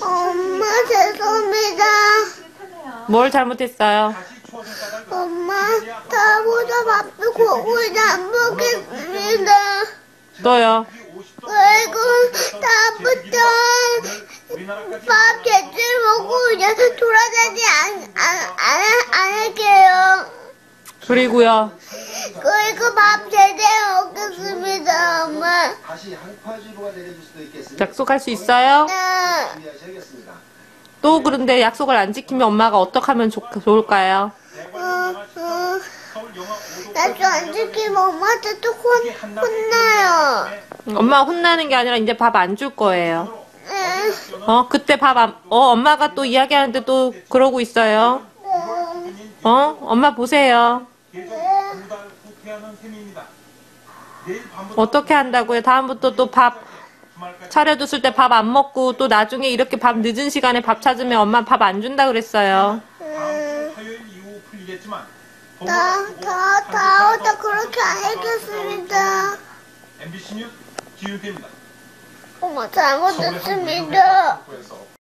엄마 죄송합니다. 뭘 잘못했어요? 엄마 다보다 밥도 고구이 안 먹겠습니다. 또요? 그리고 다부터 밥 제대로 먹고 그냥 돌아다니지 안 할게요. 그리고요? 그리고 밥 제대로 먹겠습니다, 엄마. 약속할 수 있어요? 네. 또 그런데 약속을 안 지키면 엄마가 어떻게 하면 좋을까요? 약속 안 지키면 엄마한테 또 혼나요. 엄마 혼나는 게 아니라 이제 밥 안 줄 거예요. 네. 그때 밥 안, 엄마가 또 이야기하는데 또 그러고 있어요. 엄마 보세요. 네. 어떻게 한다고요? 다음부터 또 밥 차려줬을 때 밥 안 먹고 또 나중에 이렇게 밥 늦은 시간에 밥 찾으면 엄마 밥 안 준다 그랬어요. 다 그렇게 안 했겠습니다. 엠비시 뉴스 기윤태입니다. 엄마 잘못했습니다.